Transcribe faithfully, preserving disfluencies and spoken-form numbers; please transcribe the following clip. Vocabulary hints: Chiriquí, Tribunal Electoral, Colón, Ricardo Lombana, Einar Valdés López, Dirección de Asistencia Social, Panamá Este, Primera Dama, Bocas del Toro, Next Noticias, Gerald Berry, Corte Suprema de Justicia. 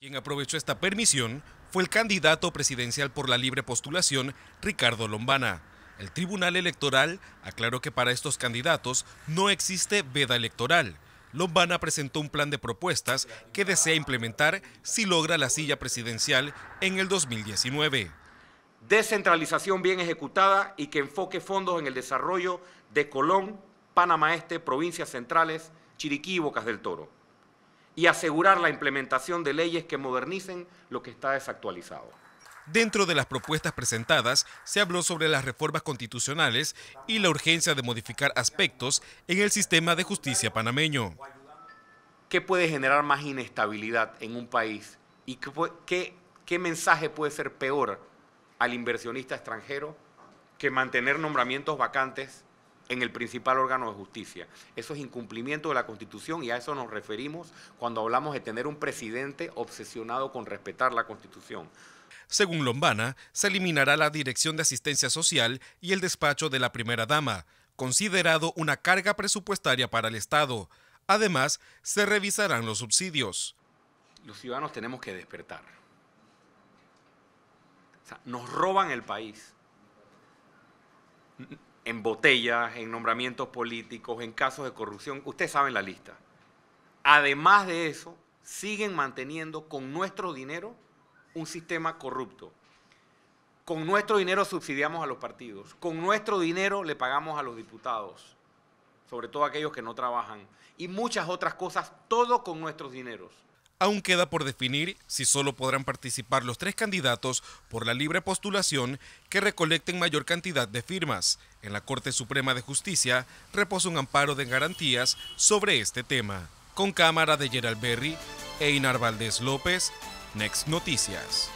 Quien aprovechó esta permisión fue el candidato presidencial por la libre postulación, Ricardo Lombana. El Tribunal Electoral aclaró que para estos candidatos no existe veda electoral. Lombana presentó un plan de propuestas que desea implementar si logra la silla presidencial en el dos mil diecinueve. Descentralización bien ejecutada y que enfoque fondos en el desarrollo de Colón, Panamá Este, provincias centrales, Chiriquí y Bocas del Toro. Y asegurar la implementación de leyes que modernicen lo que está desactualizado. Dentro de las propuestas presentadas, se habló sobre las reformas constitucionales y la urgencia de modificar aspectos en el sistema de justicia panameño. ¿Qué puede generar más inestabilidad en un país? ¿Y qué, qué, qué mensaje puede ser peor al inversionista extranjero que mantener nombramientos vacantes en el principal órgano de justicia? Eso es incumplimiento de la Constitución y a eso nos referimos cuando hablamos de tener un presidente obsesionado con respetar la Constitución. Según Lombana, se eliminará la Dirección de Asistencia Social y el despacho de la Primera Dama, considerado una carga presupuestaria para el Estado. Además, se revisarán los subsidios. Los ciudadanos tenemos que despertar. O sea, nos roban el país. En botellas, en nombramientos políticos, en casos de corrupción. Ustedes saben la lista. Además de eso, siguen manteniendo con nuestro dinero un sistema corrupto. Con nuestro dinero subsidiamos a los partidos. Con nuestro dinero le pagamos a los diputados, sobre todo a aquellos que no trabajan. Y muchas otras cosas, todo con nuestros dineros. Aún queda por definir si solo podrán participar los tres candidatos por la libre postulación que recolecten mayor cantidad de firmas. En la Corte Suprema de Justicia reposa un amparo de garantías sobre este tema. Con cámara de Gerald Berry, Einar Valdés López, Next Noticias.